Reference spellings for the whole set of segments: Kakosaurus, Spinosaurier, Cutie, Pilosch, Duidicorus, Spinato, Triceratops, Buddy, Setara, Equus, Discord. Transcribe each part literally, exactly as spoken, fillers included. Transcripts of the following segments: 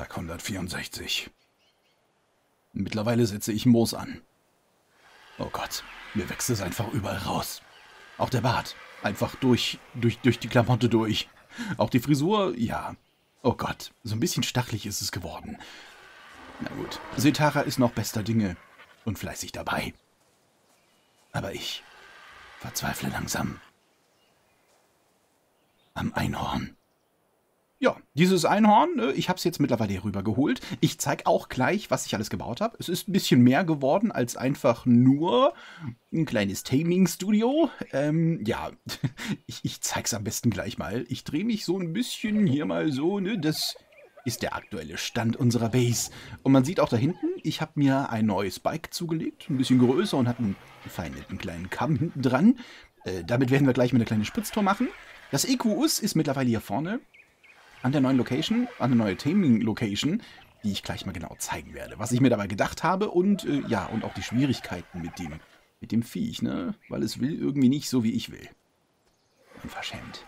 Tag hundertvierundsechzig. Mittlerweile setze ich Moos an. Oh Gott, mir wächst es einfach überall raus. Auch der Bart. Einfach durch, durch, durch die Klamotte durch. Auch die Frisur, ja. Oh Gott, so ein bisschen stachelig ist es geworden. Na gut, Setara ist noch bester Dinge und fleißig dabei. Aber ich verzweifle langsam. Am Einhorn. Ja, dieses Einhorn, ich habe es jetzt mittlerweile hier rüber geholt. Ich zeige auch gleich, was ich alles gebaut habe. Es ist ein bisschen mehr geworden als einfach nur ein kleines Taming-Studio. Ähm, ja, ich, ich zeige es am besten gleich mal. Ich drehe mich so ein bisschen hier mal so, ne? Das ist der aktuelle Stand unserer Base. Und man sieht auch da hinten, ich habe mir ein neues Bike zugelegt. Ein bisschen größer und hat einen feinen einen kleinen Kamm hinten dran. Äh, damit werden wir gleich mal eine kleine Spritztour machen. Das Equus ist mittlerweile hier vorne. An der neuen Location, an der neuen Taming-Location, die ich gleich mal genau zeigen werde. Was ich mir dabei gedacht habe und, äh, ja, und auch die Schwierigkeiten mit dem, mit dem Viech, ne? Weil es will irgendwie nicht so, wie ich will. Unverschämt.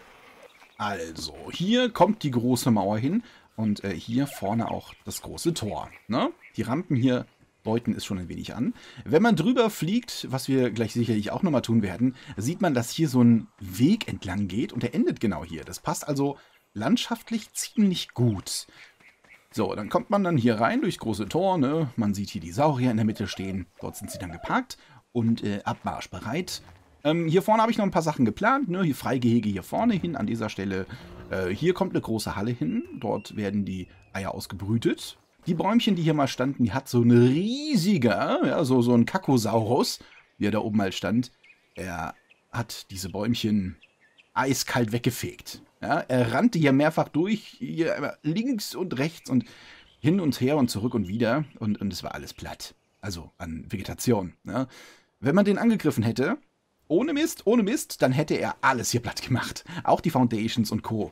Also, hier kommt die große Mauer hin und äh, hier vorne auch das große Tor, ne? Die Rampen hier deuten es schon ein wenig an. Wenn man drüber fliegt, was wir gleich sicherlich auch nochmal tun werden, sieht man, dass hier so ein Weg entlang geht und der endet genau hier. Das passt also landschaftlich ziemlich gut. So, dann kommt man dann hier rein durchs große Tor, ne? Man sieht hier die Saurier in der Mitte stehen. Dort sind sie dann geparkt und äh, Abmarsch bereit. Ähm, hier vorne habe ich noch ein paar Sachen geplant, ne? Hier Freigehege hier vorne hin an dieser Stelle. Äh, hier kommt eine große Halle hin. Dort werden die Eier ausgebrütet. Die Bäumchen, die hier mal standen, die hat so ein riesiger, ja, so, so ein Kakosaurus, wie er da oben mal stand. Er hat diese Bäumchen eiskalt weggefegt. Ja, er rannte hier mehrfach durch, hier links und rechts und hin und her und zurück und wieder. Und, und es war alles platt. Also an Vegetation. Ja. Wenn man den angegriffen hätte, ohne Mist, ohne Mist, dann hätte er alles hier platt gemacht. Auch die Foundations und Co.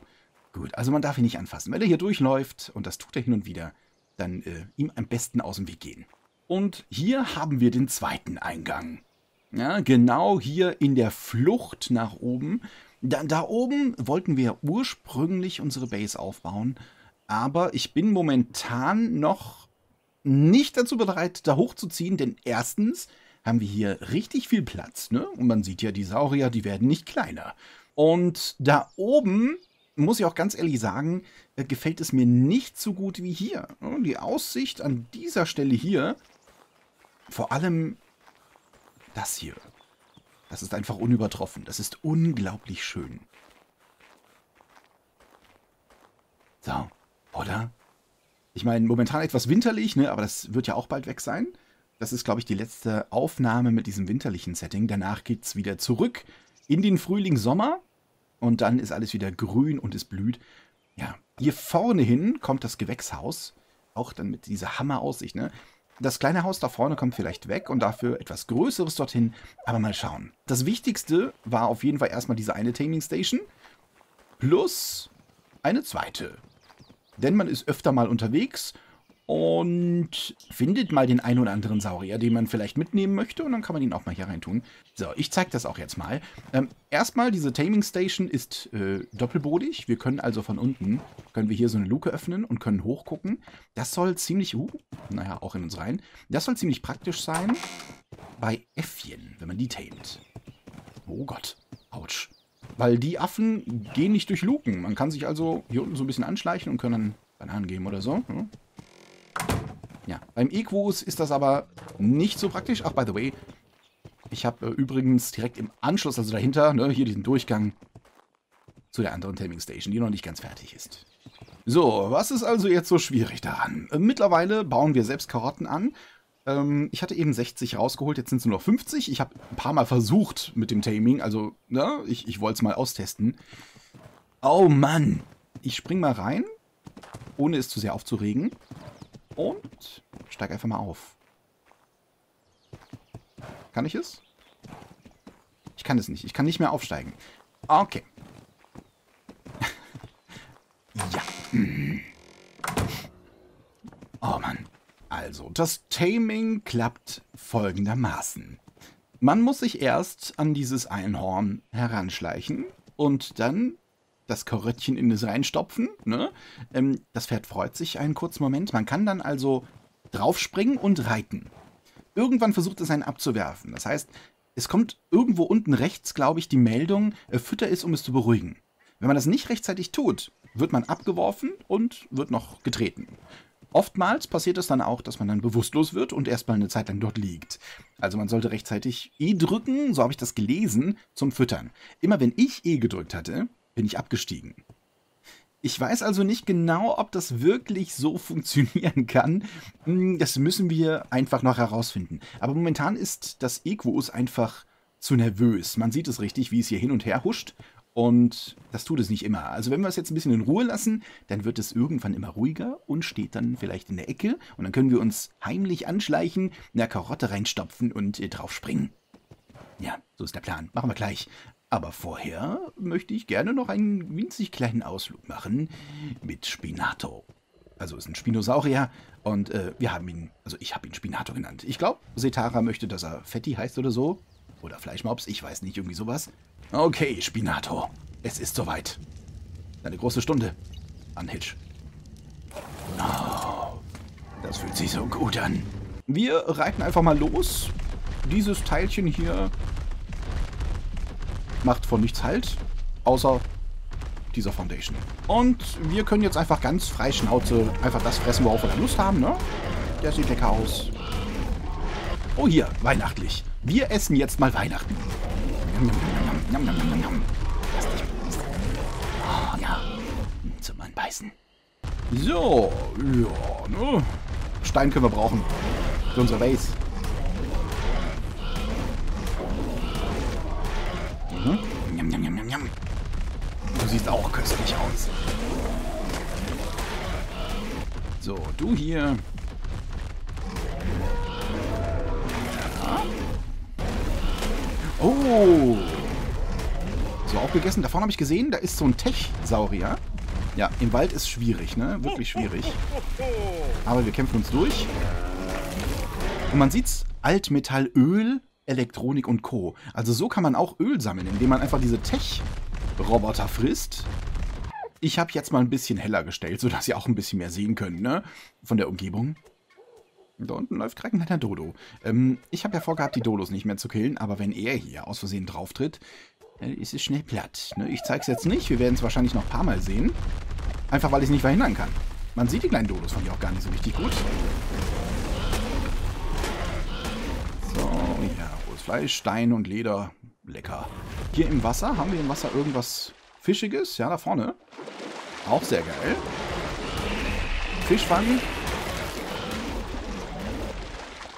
Gut, also man darf ihn nicht anfassen. Wenn er hier durchläuft, und das tut er hin und wieder, dann äh, ihm am besten aus dem Weg gehen. Und hier haben wir den zweiten Eingang. Ja, genau hier in der Flucht nach oben. Da, da oben wollten wir ursprünglich unsere Base aufbauen, aber ich bin momentan noch nicht dazu bereit, da hochzuziehen, denn erstens haben wir hier richtig viel Platz, ne? Und man sieht ja, die Saurier, die werden nicht kleiner. Und da oben, muss ich auch ganz ehrlich sagen, gefällt es mir nicht so gut wie hier. Die Aussicht an dieser Stelle hier, vor allem das hier. Das ist einfach unübertroffen. Das ist unglaublich schön. So, oder? Ich meine, momentan etwas winterlich, ne? Aber das wird ja auch bald weg sein. Das ist, glaube ich, die letzte Aufnahme mit diesem winterlichen Setting. Danach geht es wieder zurück in den Frühling, Sommer. Und dann ist alles wieder grün und es blüht. Ja, hier vorne hin kommt das Gewächshaus. Auch dann mit dieser Hammeraussicht, ne? Das kleine Haus da vorne kommt vielleicht weg und dafür etwas Größeres dorthin. Aber mal schauen. Das Wichtigste war auf jeden Fall erstmal diese eine Taming Station plus eine zweite. Denn man ist öfter mal unterwegs und findet mal den einen oder anderen Saurier, den man vielleicht mitnehmen möchte. Und dann kann man ihn auch mal hier reintun. So, ich zeige das auch jetzt mal. Ähm, erstmal, diese Taming Station ist äh, doppelbodig. Wir können also von unten, können wir hier so eine Luke öffnen und können hochgucken. Das soll ziemlich, uh, naja, auch in uns rein. Das soll ziemlich praktisch sein bei Äffchen, wenn man die tamt. Oh Gott, ouch. Weil die Affen gehen nicht durch Luken. Man kann sich also hier unten so ein bisschen anschleichen und können dann Bananen geben oder so. Hm? Ja, beim Equus ist das aber nicht so praktisch. Ach, by the way, ich habe äh, übrigens direkt im Anschluss, also dahinter, ne, hier diesen Durchgang zu der anderen Taming Station, die noch nicht ganz fertig ist. So, was ist also jetzt so schwierig daran? Äh, mittlerweile bauen wir selbst Karotten an. Ähm, ich hatte eben sechzig rausgeholt, jetzt sind es nur noch fünfzig. Ich habe ein paar Mal versucht mit dem Taming, also ne, ich, ich wollte es mal austesten. Oh Mann, ich spring mal rein, ohne es zu sehr aufzuregen. Und steig einfach mal auf. Kann ich es? Ich kann es nicht. Ich kann nicht mehr aufsteigen. Okay. Ja. Oh Mann. Also, das Taming klappt folgendermaßen. Man muss sich erst an dieses Einhorn heranschleichen und dann das Karottchen in das reinstopfen. Ne? Ähm, das Pferd freut sich einen kurzen Moment. Man kann dann also draufspringen und reiten. Irgendwann versucht es einen abzuwerfen. Das heißt, es kommt irgendwo unten rechts, glaube ich, die Meldung, äh, Futter ist, um es zu beruhigen. Wenn man das nicht rechtzeitig tut, wird man abgeworfen und wird noch getreten. Oftmals passiert es dann auch, dass man dann bewusstlos wird und erstmal eine Zeit lang dort liegt. Also man sollte rechtzeitig E drücken, so habe ich das gelesen, zum Füttern. Immer wenn ich E gedrückt hatte, bin ich abgestiegen. Ich weiß also nicht genau, ob das wirklich so funktionieren kann. Das müssen wir einfach noch herausfinden. Aber momentan ist das Equus einfach zu nervös. Man sieht es richtig, wie es hier hin und her huscht. Und das tut es nicht immer. Also wenn wir es jetzt ein bisschen in Ruhe lassen, dann wird es irgendwann immer ruhiger und steht dann vielleicht in der Ecke. Und dann können wir uns heimlich anschleichen, eine Karotte reinstopfen und drauf springen. Ja, so ist der Plan. Machen wir gleich. Aber vorher möchte ich gerne noch einen winzig kleinen Ausflug machen mit Spinato. Also ist ein Spinosaurier und äh, wir haben ihn, also ich habe ihn Spinato genannt. Ich glaube, Setara möchte, dass er Fetti heißt oder so. Oder Fleischmops, ich weiß nicht, irgendwie sowas. Okay, Spinato, es ist soweit. Eine große Stunde. Unhitch. Oh, das fühlt sich so gut an. Wir reiten einfach mal los. Dieses Teilchen hier macht von nichts Halt, außer dieser Foundation. Und wir können jetzt einfach ganz frei Schnauze einfach das fressen, worauf wir da Lust haben, ne? Der sieht lecker aus. Oh, hier, weihnachtlich. Wir essen jetzt mal Weihnachten. Oh, ja. Zum Anbeißen. So, ja, ne? Stein können wir brauchen. Für unsere Base. Mhm. Du siehst auch köstlich aus. So, du hier. Oh! So, auch gegessen. Da vorne habe ich gesehen, da ist so ein Tech-Saurier. Ja, im Wald ist schwierig, ne? Wirklich schwierig. Aber wir kämpfen uns durch. Und man sieht's, Altmetall, Öl, Elektronik und Co. Also so kann man auch Öl sammeln, indem man einfach diese Tech-Roboter frisst. Ich habe jetzt mal ein bisschen heller gestellt, sodass ihr auch ein bisschen mehr sehen könnt, ne? Von der Umgebung. Da unten läuft gerade ein kleiner Dodo. Ähm, ich habe ja vorgehabt, die Dodos nicht mehr zu killen, aber wenn er hier aus Versehen drauf tritt, dann ist es schnell platt. Ne? Ich zeige es jetzt nicht, wir werden es wahrscheinlich noch ein paar Mal sehen. Einfach, weil ich es nicht verhindern kann. Man sieht die kleinen Dodos von mir auch gar nicht so richtig gut. So, ja, rohes Fleisch, Stein und Leder. Lecker. Hier im Wasser, haben wir im Wasser irgendwas Fischiges? Ja, da vorne. Auch sehr geil. Fisch fangen.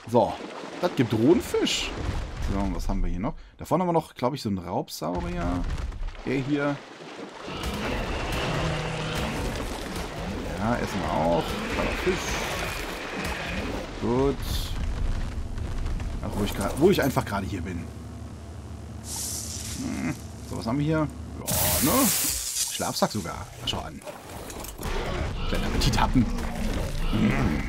So, das gibt Rohenfisch. So, und was haben wir hier noch? Da vorne haben wir noch, glaube ich, so einen Raubsaurier. Der hier. Ja, essen wir auch. Fisch. Gut. Ach, wo, ich grad, wo ich einfach gerade hier bin. Hm. So, was haben wir hier? Ja, ne? Schlafsack sogar. Schau an. Kleiner Appetithappen. Hm.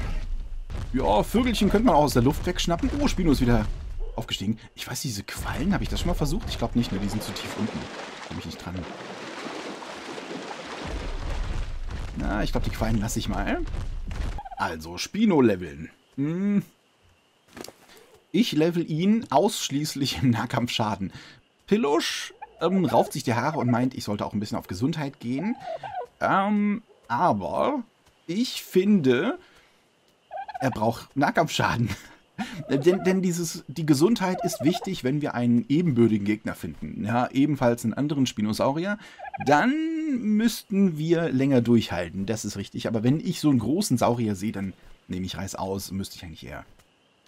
Ja, Vögelchen könnte man auch aus der Luft wegschnappen. Oh, Spino ist wieder aufgestiegen. Ich weiß, diese Quallen, habe ich das schon mal versucht? Ich glaube nicht, ne? Die sind zu tief unten. Da komme ich nicht dran. Na, ich glaube, die Quallen lasse ich mal. Also, Spino leveln. Hm. Ich level ihn ausschließlich im Nahkampfschaden. Pilosch ähm, rauft sich die Haare und meint, ich sollte auch ein bisschen auf Gesundheit gehen. Ähm, aber ich finde... Er braucht Nahkampfschaden. denn denn dieses, die Gesundheit ist wichtig, wenn wir einen ebenbürtigen Gegner finden. Ja, ebenfalls einen anderen Spinosaurier. Dann müssten wir länger durchhalten. Das ist richtig. Aber wenn ich so einen großen Saurier sehe, dann nehme ich Reis aus. Müsste ich eigentlich eher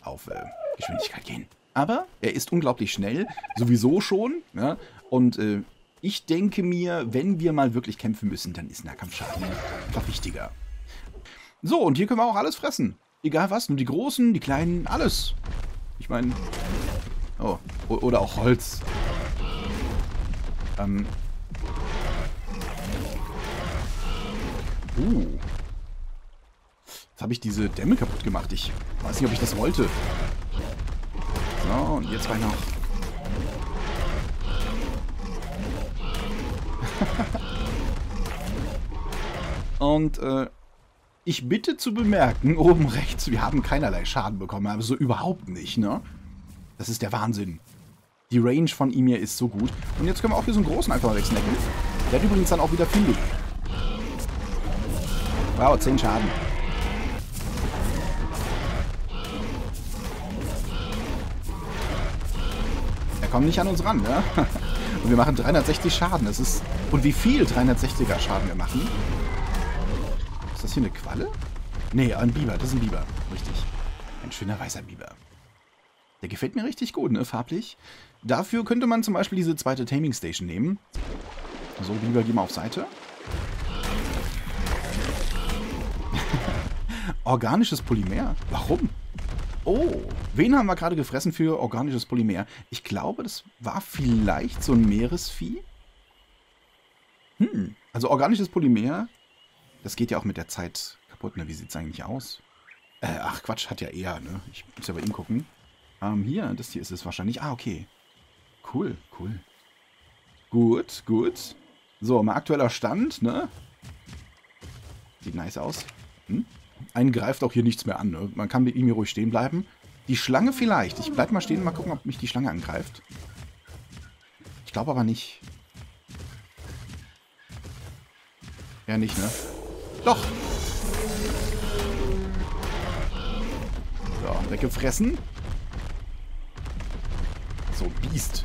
auf äh, Geschwindigkeit gehen. Aber er ist unglaublich schnell. Sowieso schon. Ja? Und äh, ich denke mir, wenn wir mal wirklich kämpfen müssen, dann ist Nahkampfschaden doch wichtiger. So, und hier können wir auch alles fressen. Egal was, nur die Großen, die Kleinen, alles. Ich meine... Oh, oder auch Holz. Ähm... Uh. Jetzt habe ich diese Dämme kaputt gemacht. Ich weiß nicht, ob ich das wollte. So, und jetzt rein noch. Und äh, ich bitte zu bemerken, oben rechts, wir haben keinerlei Schaden bekommen, aber so überhaupt nicht, ne? Das ist der Wahnsinn. Die Range von ihm hier ist so gut. Und jetzt können wir auch hier so einen großen einfach mal wegsnacken. Der hat übrigens dann auch wieder viel. Wow, zehn Schaden. Er kommt nicht an uns ran, ne? Und wir machen dreihundertsechzig Schaden. Das ist. Und wie viel dreihundertsechziger Schaden wir machen? Ist das hier eine Qualle? Nee, ein Biber. Das ist ein Biber. Richtig. Ein schöner weißer Biber. Der gefällt mir richtig gut, ne? Farblich. Dafür könnte man zum Beispiel diese zweite Taming Station nehmen. So, Biber, geh mal auf Seite. Organisches Polymer? Warum? Oh, wen haben wir gerade gefressen für organisches Polymer? Ich glaube, das war vielleicht so ein Meeresvieh. Hm, also organisches Polymer, das geht ja auch mit der Zeit kaputt, ne? Wie sieht es eigentlich aus? Äh, ach Quatsch, hat ja eher, ne? Ich muss ja bei ihm gucken. Ähm, hier, das hier ist es wahrscheinlich. Ah, okay. Cool, cool. Gut, gut. So, mein aktueller Stand, ne? Sieht nice aus. Hm? Einen greift auch hier nichts mehr an, ne? Man kann mit ihm hier ruhig stehen bleiben. Die Schlange vielleicht. Ich bleib mal stehen, mal gucken, ob mich die Schlange angreift. Ich glaube aber nicht. Ja, nicht, ne? Doch! So, weggefressen. So, Biest.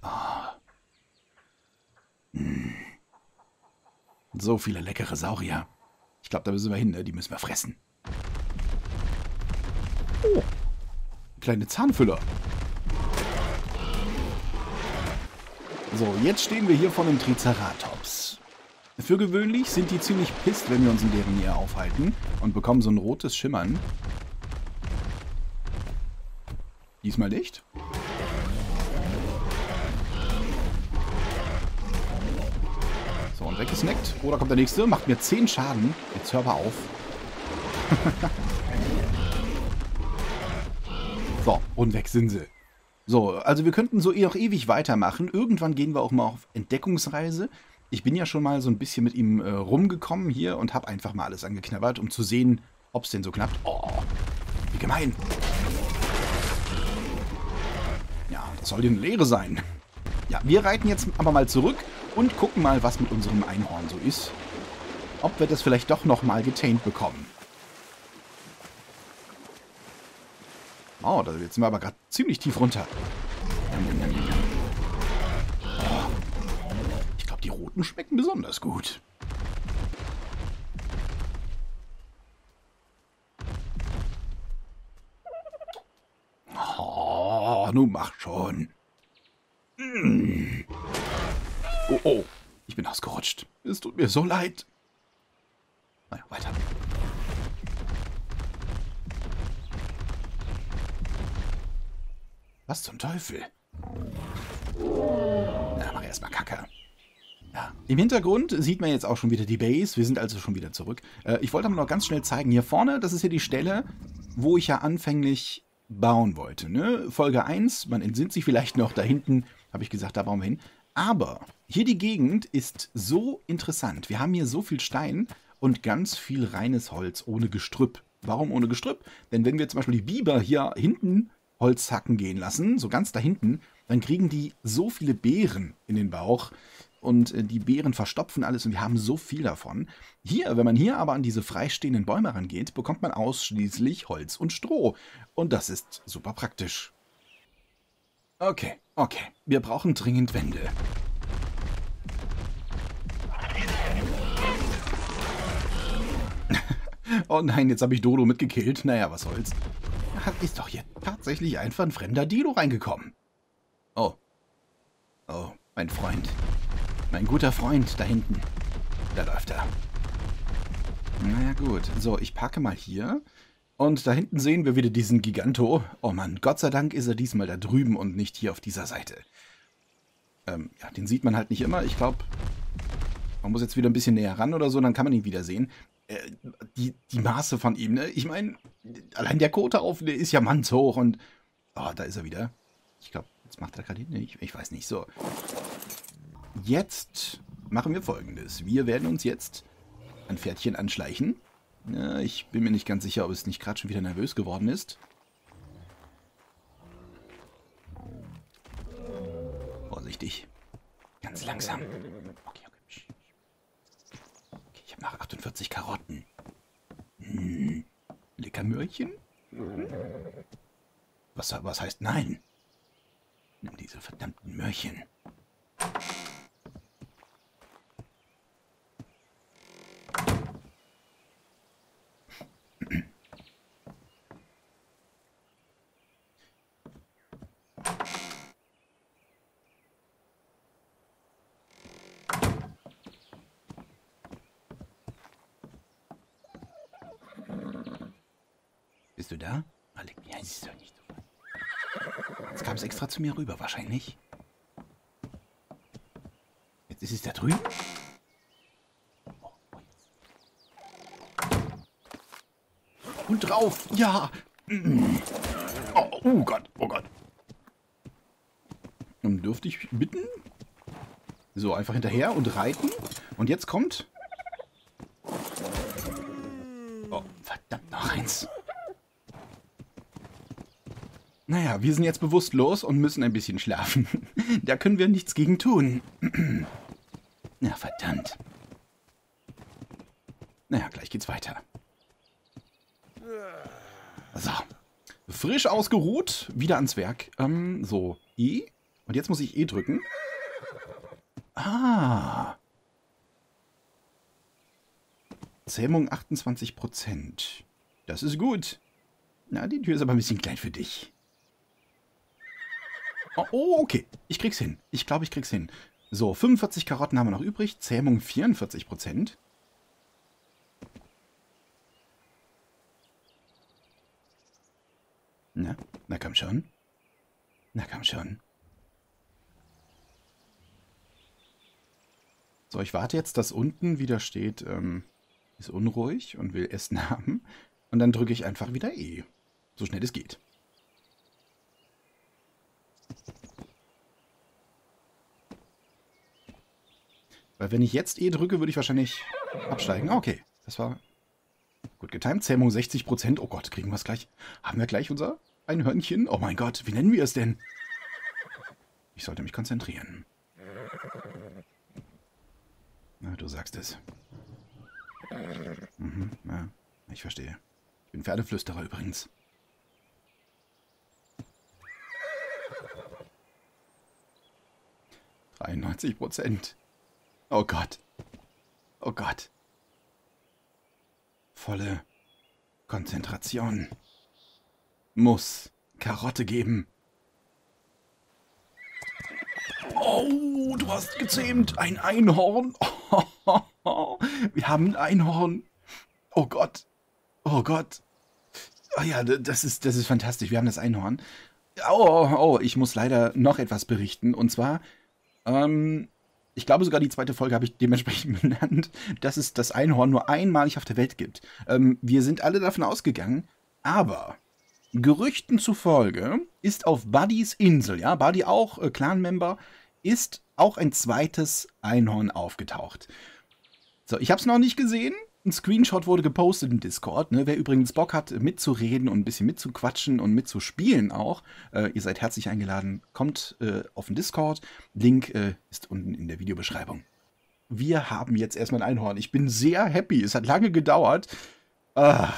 Ah. Hm. So viele leckere Saurier. Ich glaube, da müssen wir hin, ne? Die müssen wir fressen. Oh. Kleine Zahnfüller. So, jetzt stehen wir hier vor einem Triceratops. Für gewöhnlich sind die ziemlich pisst, wenn wir uns in deren Nähe aufhalten und bekommen so ein rotes Schimmern. Diesmal nicht. Weggesnackt. Oh, da kommt der nächste. Macht mir zehn Schaden. Jetzt hör mal auf. So, und weg sind sie. So, also wir könnten so eh noch ewig weitermachen. Irgendwann gehen wir auch mal auf Entdeckungsreise. Ich bin ja schon mal so ein bisschen mit ihm äh, rumgekommen hier und habe einfach mal alles angeknabbert, um zu sehen, ob es denn so knappt. Oh, wie gemein. Ja, das soll denn Leere sein. Ja, wir reiten jetzt aber mal zurück. Und gucken mal, was mit unserem Einhorn so ist. Ob wir das vielleicht doch nochmal getaint bekommen. Oh, da sind wir aber gerade ziemlich tief runter. Oh, ich glaube, die roten schmecken besonders gut. Oh, nun mach schon. Mm. Oh, oh, ich bin ausgerutscht. Es tut mir so leid. Na ja, weiter. Was zum Teufel? Na, mach erstmal Kacke. Ja. Im Hintergrund sieht man jetzt auch schon wieder die Base. Wir sind also schon wieder zurück. Äh, ich wollte aber noch ganz schnell zeigen, hier vorne, das ist hier die Stelle, wo ich ja anfänglich bauen wollte. Ne? Folge eins, man entsinnt sich vielleicht noch, da hinten habe ich gesagt, da bauen wir hin. Aber hier die Gegend ist so interessant. Wir haben hier so viel Stein und ganz viel reines Holz ohne Gestrüpp. Warum ohne Gestrüpp? Denn wenn wir zum Beispiel die Biber hier hinten Holz hacken gehen lassen, so ganz da hinten, dann kriegen die so viele Beeren in den Bauch und die Beeren verstopfen alles und wir haben so viel davon. Hier, wenn man hier aber an diese freistehenden Bäume rangeht, bekommt man ausschließlich Holz und Stroh. Und das ist super praktisch. Okay, okay. Wir brauchen dringend Wände. Oh nein, jetzt habe ich Dodo mitgekillt. Naja, was soll's. Da ist doch hier tatsächlich einfach ein fremder Dino reingekommen. Oh. Oh, mein Freund. Mein guter Freund da hinten. Da läuft er. Naja, gut. So, ich packe mal hier. Und da hinten sehen wir wieder diesen Giganto. Oh Mann, Gott sei Dank ist er diesmal da drüben und nicht hier auf dieser Seite. Ähm, ja, den sieht man halt nicht immer. Ich glaube, man muss jetzt wieder ein bisschen näher ran oder so, dann kann man ihn wieder sehen. Äh, die, die Maße von ihm, ne? Ich meine, allein der Kot auf, der ist ja mannshoch und... Oh, da ist er wieder. Ich glaube, jetzt macht er gerade... Ne, ich, ich weiß nicht, so. Jetzt machen wir Folgendes. Wir werden uns jetzt an Pferdchen anschleichen. Ja, ich bin mir nicht ganz sicher, ob es nicht gerade schon wieder nervös geworden ist. Vorsichtig. Ganz langsam. Okay, okay. Okay, ich habe noch achtundvierzig Karotten. Hm. Leckermöhrchen? Hm. Was, was heißt nein? Nimm diese verdammten Möhrchen. Bist du da? Malik, ja, siehst du nicht. Jetzt kam es extra zu mir rüber, wahrscheinlich. Jetzt ist es da drüben. Und drauf, ja. Oh, oh Gott, oh Gott. Nun dürfte ich bitten. So, einfach hinterher und reiten. Und jetzt kommt... Oh, verdammt, noch eins. Naja, wir sind jetzt bewusstlos und müssen ein bisschen schlafen. Da können wir nichts gegen tun. Na, verdammt. Naja, gleich geht's weiter. So. Frisch ausgeruht, wieder ans Werk. Ähm, so, E. Und jetzt muss ich E drücken. Ah. Zähmung achtundzwanzig Prozent. Das ist gut. Na, die Tür ist aber ein bisschen klein für dich. Oh, okay. Ich krieg's hin. Ich glaube, ich krieg's hin. So, fünfundvierzig Karotten haben wir noch übrig. Zähmung vierundvierzig Prozent. Na, na komm schon. Na komm schon. So, ich warte jetzt, dass unten wieder steht, ähm, ist unruhig und will Essen haben. Und dann drücke ich einfach wieder E. So schnell es geht. Weil wenn ich jetzt E drücke, würde ich wahrscheinlich absteigen. Okay, das war gut getimt. Zähmung sechzig Prozent. Oh Gott, kriegen wir es gleich. Haben wir gleich unser Einhörnchen? Oh mein Gott, wie nennen wir es denn? Ich sollte mich konzentrieren. Na, du sagst es. Mhm, ja, ich verstehe. Ich bin Pferdeflüsterer übrigens. dreiundneunzig Prozent. Oh Gott. Oh Gott. Volle Konzentration. Muss Karotte geben. Oh, du hast gezähmt. Ein Einhorn. Oh, oh, oh. Wir haben ein Einhorn. Oh Gott. Oh Gott. Oh ja, das ist, das ist fantastisch. Wir haben das Einhorn. Oh, oh, oh. Ich muss leider noch etwas berichten. Und zwar, ähm... ich glaube sogar, die zweite Folge habe ich dementsprechend benannt, dass es das Einhorn nur einmalig auf der Welt gibt. Ähm, wir sind alle davon ausgegangen, aber Gerüchten zufolge ist auf Buddys Insel, ja, Buddy auch, äh, Clan-Member, ist auch ein zweites Einhorn aufgetaucht. So, ich habe es noch nicht gesehen. Ein Screenshot wurde gepostet im Discord. Ne? Wer übrigens Bock hat, mitzureden und ein bisschen mitzuquatschen und mitzuspielen auch, äh, ihr seid herzlich eingeladen. Kommt äh, auf den Discord. Link äh, ist unten in der Videobeschreibung. Wir haben jetzt erstmal ein Einhorn. Ich bin sehr happy. Es hat lange gedauert. Äh,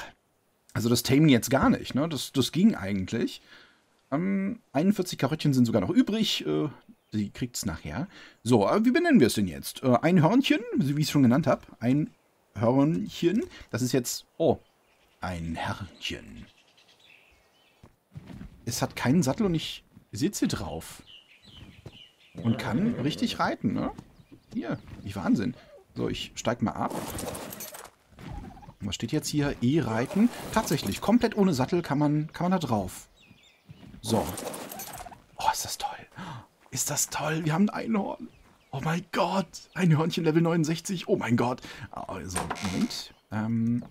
also das Tamen jetzt gar nicht. Ne? Das, das ging eigentlich. Ähm, einundvierzig Karottchen sind sogar noch übrig. Äh, die kriegt es nachher. So, äh, wie benennen wir es denn jetzt? Äh, ein Hörnchen, wie ich es schon genannt habe. Ein Hörnchen. Das ist jetzt... Oh, ein Hörnchen. Es hat keinen Sattel und ich sitze drauf. Und kann richtig reiten, ne? Hier, wie Wahnsinn. So, ich steige mal ab. Was steht jetzt hier? E-Reiten. Tatsächlich, komplett ohne Sattel kann man, kann man da drauf. So. Oh, ist das toll. Ist das toll. Wir haben ein Einhorn. Oh mein Gott, ein Hörnchen Level neunundsechzig. Oh mein Gott. Also, Moment. Ähm,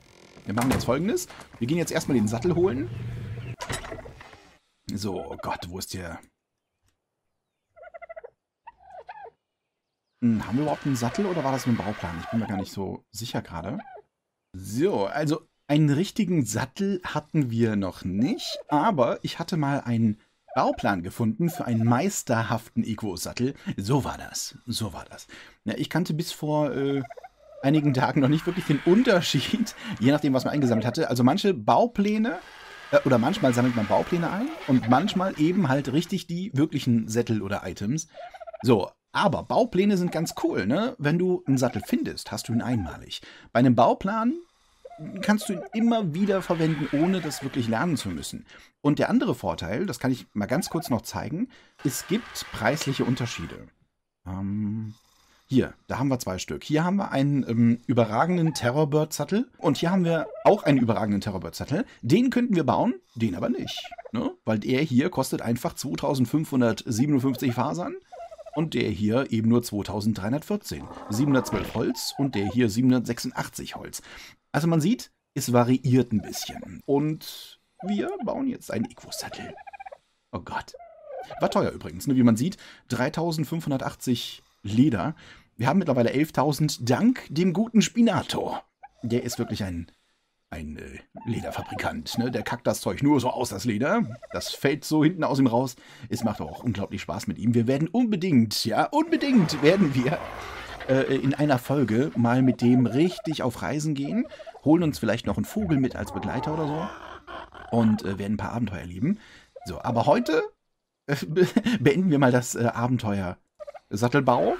wir machen jetzt Folgendes. Wir gehen jetzt erstmal den Sattel holen. So, oh Gott, wo ist der? Hm, haben wir überhaupt einen Sattel oder war das nur ein Bauplan? Ich bin mir gar nicht so sicher gerade. So, also einen richtigen Sattel hatten wir noch nicht, aber ich hatte mal einen Bauplan gefunden für einen meisterhaften Equus-Sattel. So war das, so war das. Ja, ich kannte bis vor äh, einigen Tagen noch nicht wirklich den Unterschied, je nachdem, was man eingesammelt hatte. Also manche Baupläne, äh, oder manchmal sammelt man Baupläne ein und manchmal eben halt richtig die wirklichen Sättel oder Items. So, aber Baupläne sind ganz cool, ne? Wenn du einen Sattel findest, hast du ihn einmalig. Bei einem Bauplan kannst du ihn immer wieder verwenden, ohne das wirklich lernen zu müssen. Und der andere Vorteil, das kann ich mal ganz kurz noch zeigen, es gibt preisliche Unterschiede. Ähm, hier, da haben wir zwei Stück. Hier haben wir einen ähm, überragenden Terrorbird-Sattel und hier haben wir auch einen überragenden Terrorbird-Sattel. Den könnten wir bauen, den aber nicht, ne? Weil der hier kostet einfach zweitausendfünfhundertsiebenundfünfzig Fasern. Und der hier eben nur zweitausenddreihundertvierzehn, siebenhundertzwölf Holz und der hier siebenhundertsechsundachtzig Holz. Also man sieht, es variiert ein bisschen. Und wir bauen jetzt einen Equus-Sattel. Oh Gott. War teuer übrigens, ne? Wie man sieht, dreitausendfünfhundertachtzig Leder. Wir haben mittlerweile elftausend dank dem guten Spinato. Der ist wirklich ein, ein äh, Lederfabrikant, ne? Der kackt das Zeug nur so aus, das Leder. Das fällt so hinten aus ihm raus. Es macht auch unglaublich Spaß mit ihm. Wir werden unbedingt, ja, unbedingt werden wir äh, in einer Folge mal mit dem richtig auf Reisen gehen. Holen uns vielleicht noch einen Vogel mit als Begleiter oder so. Und äh, werden ein paar Abenteuer erleben. So, aber heute äh, be beenden wir mal das äh, Abenteuer Sattelbau.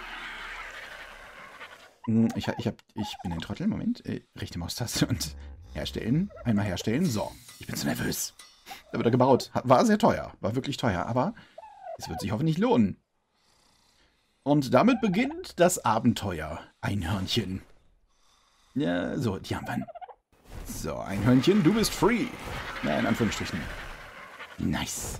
Ich, ich, hab, ich bin ein Trottel, Moment. Äh, rechte Maustaste und... Herstellen, einmal herstellen. So, ich bin zu nervös. Da wird er gebaut. War sehr teuer, war wirklich teuer, aber es wird sich hoffentlich lohnen. Und damit beginnt das Abenteuer Einhörnchen. Ja, so, die haben wir. So, Einhörnchen, du bist free. Na, in Anführungsstrichen. Nice.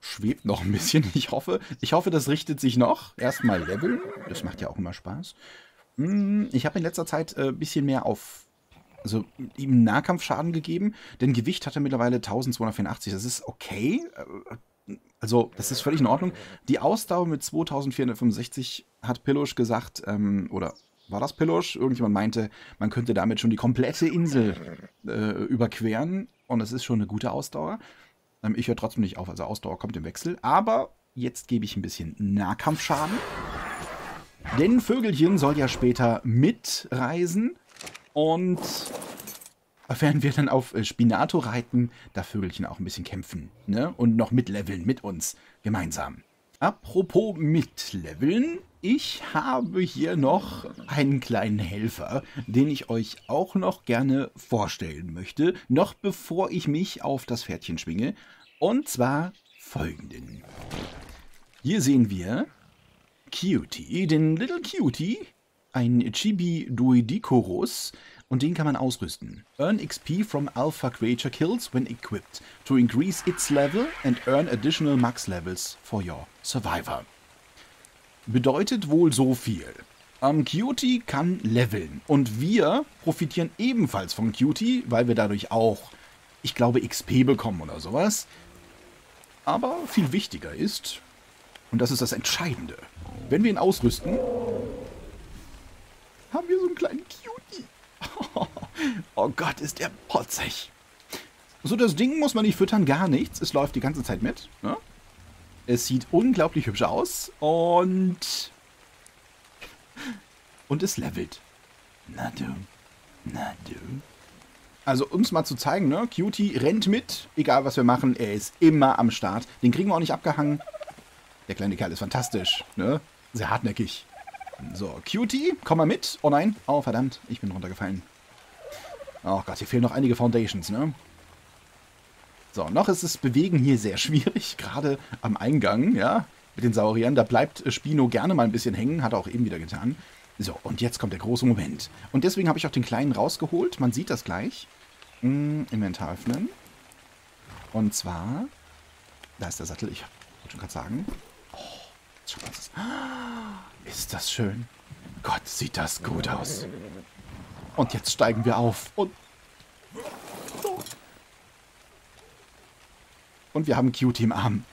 Schwebt noch ein bisschen. Ich hoffe, ich hoffe, das richtet sich noch. Erstmal leveln. Das macht ja auch immer Spaß. Ich habe in letzter Zeit ein bisschen mehr auf, also ihm Nahkampfschaden gegeben. Denn Gewicht hat er mittlerweile eintausendzweihundertvierundachtzig. Das ist okay. Also, das ist völlig in Ordnung. Die Ausdauer mit zweitausendvierhundertfünfundsechzig hat Pilosch gesagt, ähm, oder war das Pilosch? Irgendjemand meinte, man könnte damit schon die komplette Insel äh, überqueren. Und es ist schon eine gute Ausdauer. Ich höre trotzdem nicht auf, also Ausdauer kommt im Wechsel. Aber jetzt gebe ich ein bisschen Nahkampfschaden. Denn Vögelchen soll ja später mitreisen. Und werden wir dann auf Spinato reiten, da Vögelchen auch ein bisschen kämpfen, ne? Und noch mitleveln mit uns gemeinsam. Apropos mitleveln, ich habe hier noch einen kleinen Helfer, den ich euch auch noch gerne vorstellen möchte, noch bevor ich mich auf das Pferdchen schwinge. Und zwar folgenden. Hier sehen wir Cutie, den Little Cutie, ein Chibi Duidicorus, und den kann man ausrüsten. Earn X P from Alpha Creature Kills when equipped to increase its level and earn additional max levels for your survivor. Bedeutet wohl so viel. Ähm, Cutie kann leveln und wir profitieren ebenfalls von Cutie, weil wir dadurch auch, ich glaube, X P bekommen oder sowas. Aber viel wichtiger ist, und das ist das Entscheidende, wenn wir ihn ausrüsten, haben wir so einen kleinen Cutie. Oh Gott, ist der potzig. So, das Ding muss man nicht füttern, gar nichts. Es läuft die ganze Zeit mit, ne? Es sieht unglaublich hübsch aus und... Und es levelt. Na du, na du. Also, um es mal zu zeigen, ne? Cutie rennt mit, egal was wir machen. Er ist immer am Start. Den kriegen wir auch nicht abgehangen. Der kleine Kerl ist fantastisch, ne? Sehr hartnäckig. So, Cutie, komm mal mit. Oh nein, oh verdammt, ich bin runtergefallen. Oh Gott, hier fehlen noch einige Foundations, ne? So, noch ist das Bewegen hier sehr schwierig, gerade am Eingang, ja, mit den Sauriern. Da bleibt Spino gerne mal ein bisschen hängen, hat er auch eben wieder getan. So, und jetzt kommt der große Moment. Und deswegen habe ich auch den Kleinen rausgeholt, man sieht das gleich. Hm, Inventar öffnen. Und zwar, da ist der Sattel, ich wollte schon gerade sagen. Oh, ist schon was. Ist das schön. Gott, sieht das gut aus. Und jetzt steigen wir auf und... Und wir haben Cutie im Arm.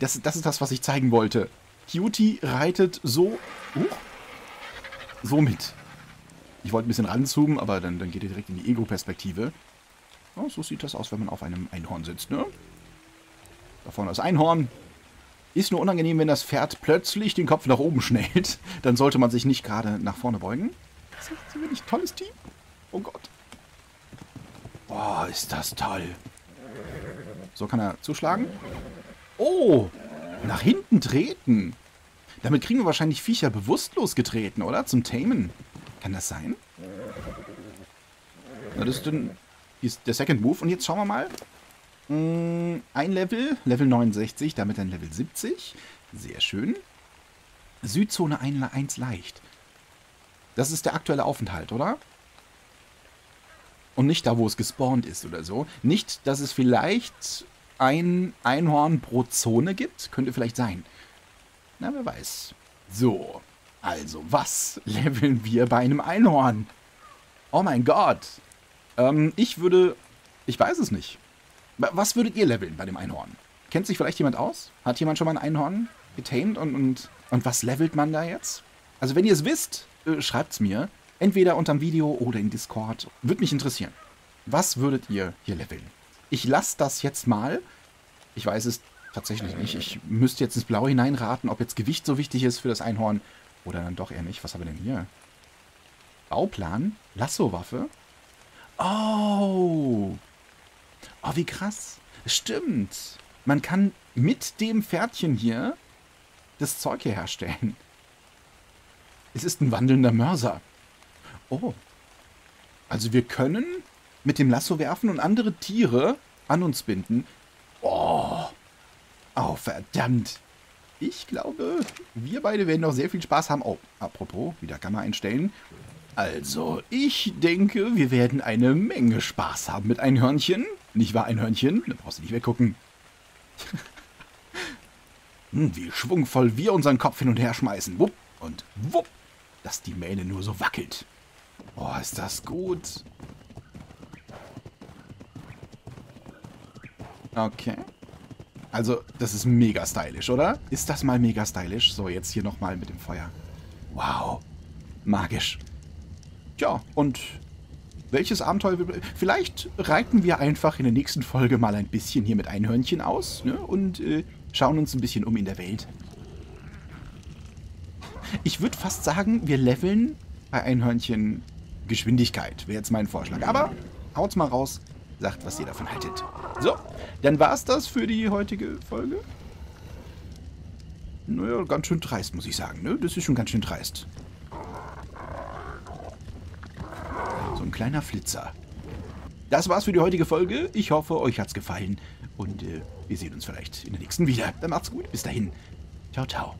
Das, das ist das, was ich zeigen wollte. Cutie reitet so... Uh, so mit. Ich wollte ein bisschen ranzoomen, aber dann, dann geht ihr direkt in die Ego-Perspektive. Oh, so sieht das aus, wenn man auf einem Einhorn sitzt, ne? Da vorne ist Einhorn. Ist nur unangenehm, wenn das Pferd plötzlich den Kopf nach oben schnellt. Dann sollte man sich nicht gerade nach vorne beugen. Das ist ein wirklich tolles Team. Oh Gott. Boah, ist das toll. So kann er zuschlagen. Oh, nach hinten treten. Damit kriegen wir wahrscheinlich Viecher bewusstlos getreten, oder? Zum Tamen. Kann das sein? Na, das ist denn... Hier ist der Second Move. Und jetzt schauen wir mal. Ein Level. Level neunundsechzig, damit ein Level siebzig. Sehr schön. Südzone eins leicht. Das ist der aktuelle Aufenthalt, oder? Und nicht da, wo es gespawnt ist oder so. Nicht, dass es vielleicht ein Einhorn pro Zone gibt. Könnte vielleicht sein. Na, wer weiß. So. Also, was leveln wir bei einem Einhorn? Oh mein Gott. Ähm, ich würde... Ich weiß es nicht. Was würdet ihr leveln bei dem Einhorn? Kennt sich vielleicht jemand aus? Hat jemand schon mal ein Einhorn getamed? Und, und, und was levelt man da jetzt? Also wenn ihr es wisst, äh, schreibt's mir. Entweder unterm Video oder in Discord. Würde mich interessieren. Was würdet ihr hier leveln? Ich lasse das jetzt mal. Ich weiß es tatsächlich nicht. Ich müsste jetzt ins Blaue hineinraten, ob jetzt Gewicht so wichtig ist für das Einhorn. Oder dann doch eher nicht. Was haben wir denn hier? Bauplan? Lasso-Waffe? Oh! Oh, wie krass. Stimmt. Man kann mit dem Pferdchen hier das Zeug hier herstellen. Es ist ein wandelnder Mörser. Oh. Also wir können mit dem Lasso werfen und andere Tiere an uns binden. Oh. Oh, verdammt. Ich glaube, wir beide werden noch sehr viel Spaß haben. Oh, apropos, wieder Gamma einstellen. Also, ich denke, wir werden eine Menge Spaß haben mit Einhörnchen. Nicht wahr, Einhörnchen? Da brauchst du nicht weggucken. Hm, wie schwungvoll wir unseren Kopf hin und her schmeißen. Wupp und wupp, dass die Mähne nur so wackelt. Oh, ist das gut. Okay. Also, das ist mega stylisch, oder? Ist das mal mega stylisch? So, jetzt hier nochmal mit dem Feuer. Wow. Magisch. Tja, und welches Abenteuer... Vielleicht reiten wir einfach in der nächsten Folge mal ein bisschen hier mit Einhörnchen aus, ne? Und äh, schauen uns ein bisschen um in der Welt. Ich würde fast sagen, wir leveln bei Einhörnchen Geschwindigkeit. Wäre jetzt mein Vorschlag. Aber haut's mal raus, sagt, was ihr davon haltet. So, dann war's das für die heutige Folge. Naja, ganz schön dreist, muss ich sagen, ne? Das ist schon ganz schön dreist. Ein kleiner Flitzer. Das war's für die heutige Folge. Ich hoffe, euch hat's gefallen. Und äh, wir sehen uns vielleicht in der nächsten wieder. Dann macht's gut. Bis dahin. Ciao, ciao.